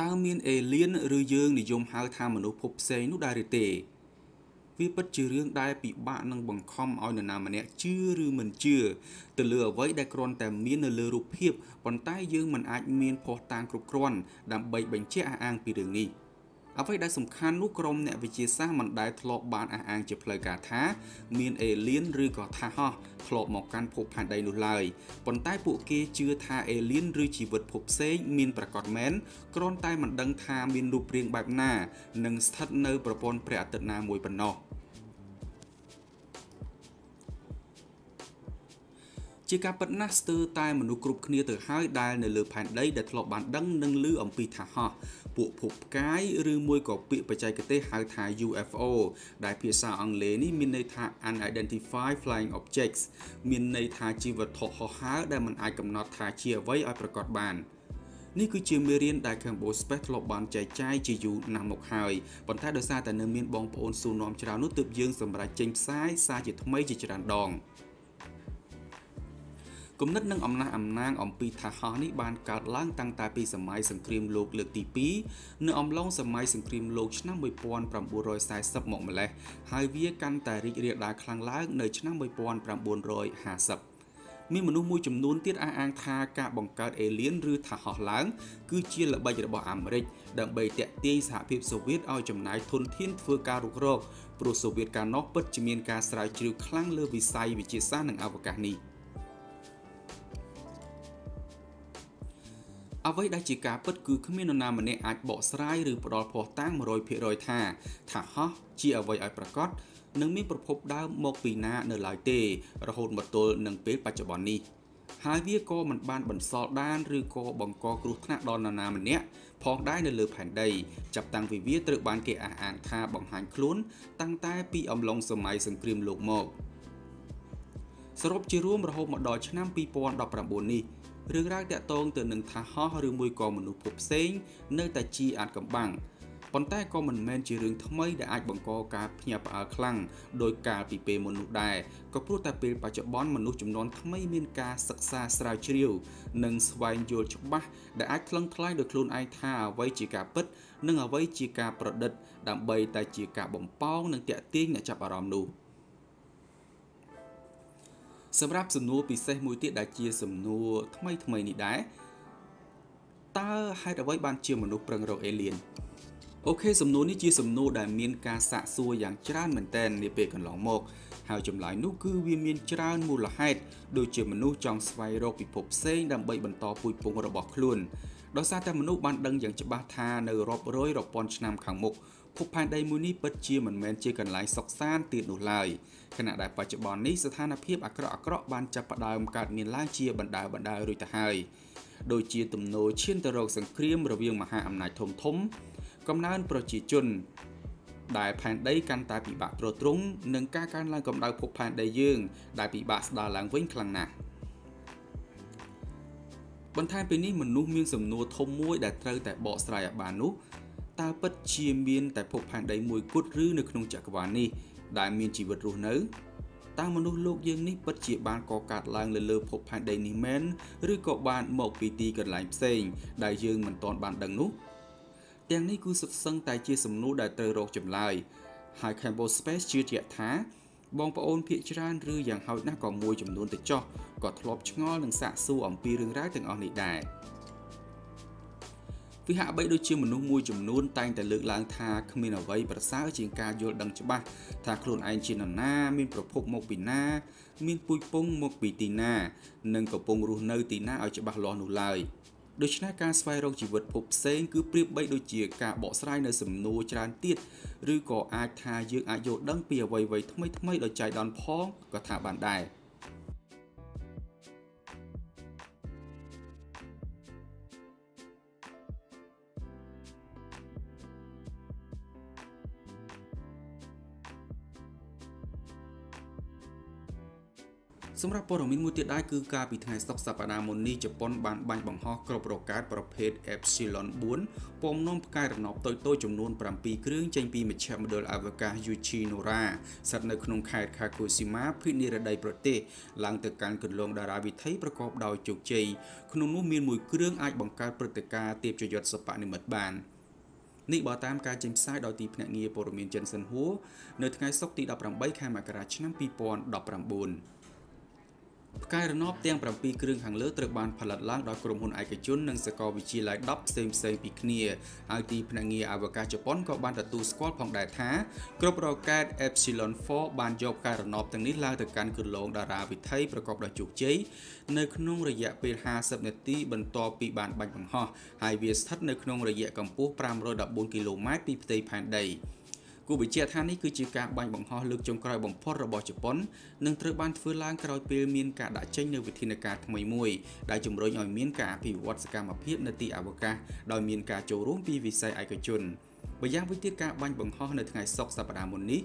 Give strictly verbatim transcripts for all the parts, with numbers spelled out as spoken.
ตาเมียนเอเลียนหรือเยืองนิยมหาทางมนุษย์พบเซนุดาริเตวิปัจจุเรื่องได้ปีบ้านนังบังคอมเอาหน้านามันเนี่ยชื่อหรือมันชื่อแต่เหลือไว้ได้กรอนแต่เมียนเลือรูปเพียบปนใต้เยืองมันอาจเมียนพอตางกรุกรอนดำใบแบ่งเชี่ยอ่างปีเดืองนี้เอาไว้ได้สำคัญลูกกรมเนี่ยวิจิตรสร้างมันได้ทลอบานอ่างจะเพลกาท้าเมียนเอเลียนหรือก่อท้าห่อทลอบหมอกการพบผ่านไดโนไลปนใต้ปุกเกจือทาเอเลียนหรือชีวิตพบเซเมียนประกอบแม้นกรอนใต้มันดังทาเมียนรูปเรียงแบบหน้าหนึ่งสัตว์เนอประปนเปรตนามวยปนนอจีการปัญหาสเตอร์ตายมนุษย์กรุบเคียเตอร์หายได้ในเลือผ่านได้แต่ทลอบานดังดังลืออมปีถาห่อปุกผุกไก่หรือมวยกอบปีปัจจัยกเตะหายถ่าย ยู เอฟ โอ ได้เพียสาอังเลนี่มีในทาง unidentified flying objects มีในทางจีวัตถอหาได้มันอายกำหนดทางเชียไว้อายประกอบบานนี่คือจีเมเรียนได้แข่งโบสเปททลอบานใจใจจีอยู่นำหมกหายปัญหาโดยซาแต่เนื้อมีนบองปอนสูนอมชรานุตึบยืงสำหรับเจงซ้ายซาจิตไม่จีจรันดองกลุ่มนัดนั่งอำนาจอำนางอมปีทหารนิบานการล้างตั้งแต่ปีสมัยสงครามโลกเลือกตีปีเนื้ออมล่องสมัยสงครามโลกชนะมวยปอนปรำบุรอยสายสับหมอกมาเลยหายเวียกันแต่ริเรียดาคลังล้างในชนะมวยปอนปรำบุรอยหาสับมีมนุษย์มวยจำนวนติดอาอังทากะบังการเอเลียนหรือทหารล้างคือเชี่ยละใบระบอบอเมริกดังใบเตะตีสหภาพโซเวียตเอาจำนายทนเทียนเฟือการรุกรอกโปรโซเวียตการนอกปัจจุบันการสลายจิวคลั่งเลือวิไซวิจิซ่าหนังอวกาศนี้เอาไว้ได้จีการปัดคือขมิ้นนามันเนี่ยอาจเบาสลายหรือปลอดพอตั้งมารอยเพรอยท่าถ้าฮะจีเอาไว้ไอประกอบหนึ่งมีประพบดาวมอกปีนาเนลายเตระหดหมดตัวหนึ่งเป๊ะปัจจุบันนี้หายเวียก็มันบานบันซอด้านหรือก็บังกอกรุขณะดอนนานามันเนี่ยพอได้ในเลือแผ่นใดจับตังวิเวียตระบานเกะอ่างทาบังหันคลุ้นตั้งแต่ปีอมลงสมัยสงครามโลกมอกสรุปจีร่วมระหดหมดดอยชนะปีปอนดอกประบุนี้เรื่องแรกแต่ตรงตัวหนึ่งทหารหรือมวยกองมนุษย์พบเซ็งเนื่องแต่จีอาจกำบังปนใต้ก็มันแมนจีเรื่องทำไมได้อาจบังกอการพยาบาลคลั่งโดยการปีเปมนุษย์ได้ก็พูดแต่เป็นปัจจุบันมนุษย์จำนวนทำไมมีการศึกษาสายเชี่ยวหนึ่งสวายโยชบะได้อาจคลั่งคล้ายโดยคลุนไอท่าไว้จีกาปิดนึ่งเอาไว้จีกาประดิษฐ์ดับใบแต่จีกาบ่มเป้าหนึ่งแตะเตี้ยจับอารมณ์ดูสำหรับสำนวนปีเซมวยติดได้เจียสำนวนทำไมทำไมนี่ได้ตาให้เอาไว้บานเจียมนุษย์ปรังเราเอเลียนโอเคสำนวนนี้เจียสำนวนได้เมียนกาสะซัวอย่างจราเหมือนแตนในเปกันหลงหมกหาวจำหลายนุคือเวียนเมียนจรามูลให้โดยเจียมนุษย์จองสไวโรปิภพเซ็งดำใบบรรทอปุยปงระบอกคลุนดอซาแต่มนุษย์บันดังอย่างจบาธาในรอบร้อยรอบปอนชนามขังมกพบผ่านไดมูนี่ปัจจีเหมือนแมนเจกันหลายซอกซ่านติดหนุนลายขณะได้ปัจจุบันนี้สถานภาพอักระอักระบันจับประดามการเมียนไล่เชียบรรดาบรรดาฤทธิ์หายโดยเชียตุ่มโนเช่นตะรองสังเครียมระเวียงมหาอำนาจทมทมกำนันประจิจนได้ผ่านได้การตายปีบะโปรตรุงหนึ่งการการไล่กำดาวพบผ่านได้ยื่งได้ปีบะสดาหลังเว้นคลังหนาบรรทายเป็นนี้มันนุ่มเมียงสำนัวทมมวยได้เตยแต่เบาสลายบานุตาปัจเจียมีนแต่พบผ่านได้มวยกุดรื้อในขนมจักรวาลนี้ได้มีชีวิตรู้เนื้อตามนุษย์โลกยังนี้ปัจเจียบานก่อการลางเลือพบผ่านได้นิเมนหรือเกาะบานหมอกปีตีกันหลายเซงได้ยังมันตอนบานดังนุแต่นี้คือสุดสังแต่เจียสมนุได้เตยโรคจำลายหายแคมโบสเปซเจียเจียท้าบองปะโอนเพียจานหรืออย่างเฮาหน้าก่อมวยจำนวนติดจ่อกอดทลบชงอหลังสะสู้อ่อมปีเรื่องร้ายถึงอ่อนนิดได้วิหารใบโดยเชี่ยวมนุษย์มวยจำนวนแต่งแต่เลือกล้างทาขมิ้นเอาไว้ประสาจิงการโยดังฉบับทาโคลนไอชินหน้ามีประพบมกปีหน้ามีปุยปงมกปีตีหน้าหนึ่งกับปงรูเนอตีหน้าเอาฉบับหลอนหนุลายโดยชนะการสไฟรองชีวิตพบเซ็งคือเปรียบใบโดยเชี่ยวกะเบาะสไลในสำนูจานตีดหรือก่ออาทาเยอะอาโยดังเปียไวไวทำไมทำไมโดยใจดอนพ้องก็ทาบานได้ สำหรับปรมินมูติได้คือการปิดท้ายสัปดาห์ปนามนีญี่ปุ่นบานบังบังฮอกกรอบโรการประเภทเอฟซิลอนบุนปมน้อมกายระนอบโตยๆจำนวนประมาณปีครึ่งเจนปีมิเชลเดลอาวากายูชิโนราสัตว์ในขนมไข่คาโกซิมะพิเนรไดโปรเตหลังจากการกึ่งลงดาราวิทัยประกอบดาวจุกใจขนมนุ่มมีมวยเครื่องไอบังการปฏิกาเตียบจยศปะในมัดบานนี่บอตามการเจมส์ไซด์ดอยตีพนักเงียบปรมินเจนสันหัวเนื้อไก่ซอกตีดับรำใบแคมากราชน้ำปีปอนดับรำบุญกายระนอบเตียงประปีเครื่องหางเลือดตระบานผลัดล้างดอยกรมหุ่นไอเกจุนนังสกอวิชีไลดับเซมเซปิกเนียไอตีพนักเงียอวกาศจะป้อนเกาะบานตัดตูสกอตผ่องได้ท้ากรบรอแกดเอฟซิลอนฟอบานยกกายระนอบตั้งนี้ลางแต่การขึ้นลงดาราวิไทยประกอบดอยจุกเจยในขนมระยะเป็นฮาสับเนตีบรรทอปีบานบังบังฮอไฮเวียสทัดในขนมระยะกัมพูปรามรอยดับบนกิโลเมตรปีเตยผ่านได้กูไปเจอท่านนี้คือจีการบังบังฮอลึกจงกลายบ่งพอระบอบญี่ปุ่นนั่งเตะบอลฟื้นล้างกลายเป็นเมียนกาได้เช่นในวิธีการทำมวยได้จมรอยหน่อยเมียนกาผิววัสกรรมเพียบนาทีอวกาศโดยเมียนกาโจร่วมปีวิสัยไอกระจุนไปยังวิธีการบังบังฮอในทางสกสัปดาห์นี้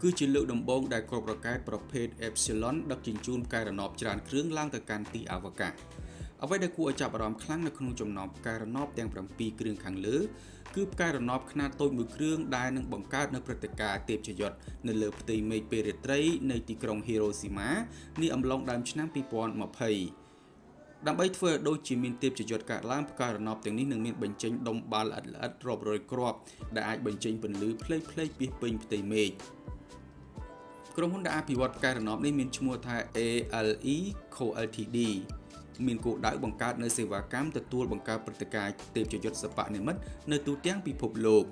คือจีเลือกดมบงได้กรอบประกายประเภทเอฟซิลอนดักจินจูนกายระนอบจานเครื่องล่างตะการตีอวกาศเอาไว้ได้กูอาจับอารมณ์ครั้งในขนมจมนอบกายระนอบแดงประปีเครื่องขังลือคืบกายระนอบขนาดโตมือเครื่องได้หนึ่งบังการในปฏิกาเตียบชยศในเลือบตีเมย์เปเรตไรในตีกรงฮิโรชิมะนี่อำลองดามชนะปีปอนมาเพย์ดามใบเฟือโดยจิมินเตียบชยศกาล่างกายระนอบแต่นี้หนึ่งเมียนบัญชงดมบาลอัดอัดรอบรอยกรอบได้บัญชงเป็นลือเพลย์เพลย์ปีปิงตีเมย์กรงหุ่นได้พิวัตกายระนอบในเมียนชัวไทย เอ แอล อี Co แอล ที ดีมีนกูได้บังการในเสวากรรมแต่ตัวบังการปฏิกายเตียบจะยศสปะในมัดในตูเตียงปีพบโลก